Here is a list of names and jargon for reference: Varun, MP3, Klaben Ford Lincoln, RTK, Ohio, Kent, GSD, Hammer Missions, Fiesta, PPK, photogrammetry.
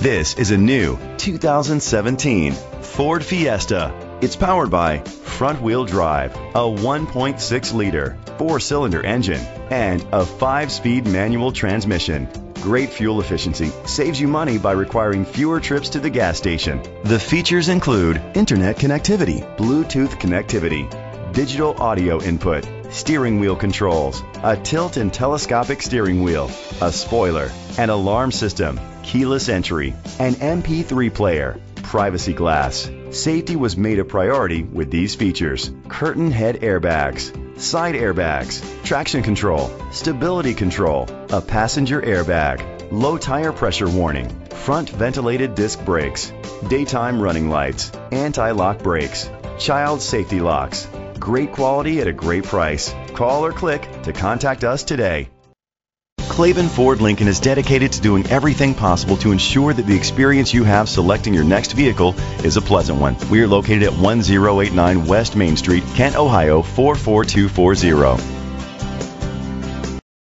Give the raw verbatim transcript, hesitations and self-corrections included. This is a new two thousand seventeen Ford Fiesta. It's powered by front-wheel drive, a one point six liter four-cylinder engine, and a five-speed manual transmission. Great fuel efficiency saves you money by requiring fewer trips to the gas station. The features include internet connectivity, Bluetooth connectivity, digital audio input, steering wheel controls, a tilt and telescopic steering wheel, a spoiler, an alarm system, keyless entry, an M P three player, privacy glass. Safety was made a priority with these features: curtain head airbags, side airbags, traction control, stability control, a passenger airbag, low tire pressure warning, front ventilated disc brakes, daytime running lights, anti-lock brakes, child safety locks. Great quality at a great price. Call or click to contact us today. Klaben Ford Lincoln is dedicated to doing everything possible to ensure that the experience you have selecting your next vehicle is a pleasant one. We are located at one zero eight nine West Main Street, Kent, Ohio four four two four zero.